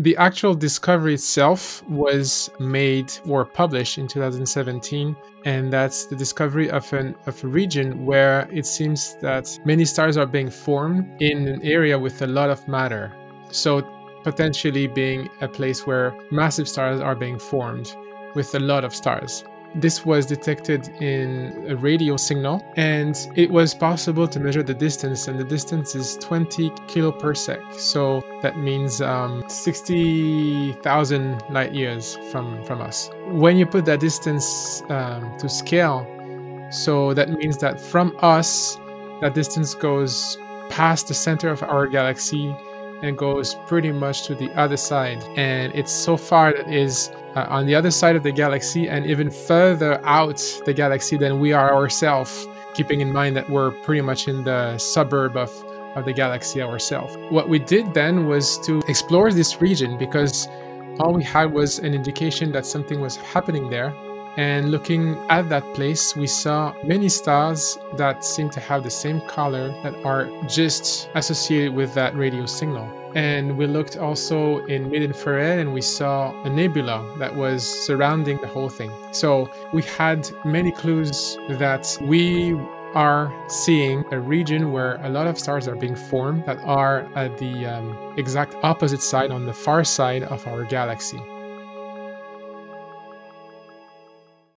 The actual discovery itself was made or published in 2017, and that's the discovery of a region where it seems that many stars are being formed in an area with a lot of matter. So potentially being a place where massive stars are being formed with a lot of stars. This was detected in a radio signal, and it was possible to measure the distance, and the distance is 20 kiloparsec. So that means 60,000 light years from us. When you put that distance to scale, so that means that from us, that distance goes past the center of our galaxy and goes pretty much to the other side, and it's so far that is on the other side of the galaxy and even further out the galaxy than we are ourselves, keeping in mind that we're pretty much in the suburb of the galaxy ourselves. What we did then was to explore this region because all we had was an indication that something was happening there, and looking at that place we saw many stars that seem to have the same color that are just associated with that radio signal. And we looked also in mid-infrared and we saw a nebula that was surrounding the whole thing. So we had many clues that we are seeing a region where a lot of stars are being formed that are at the exact opposite side, on the far side of our galaxy.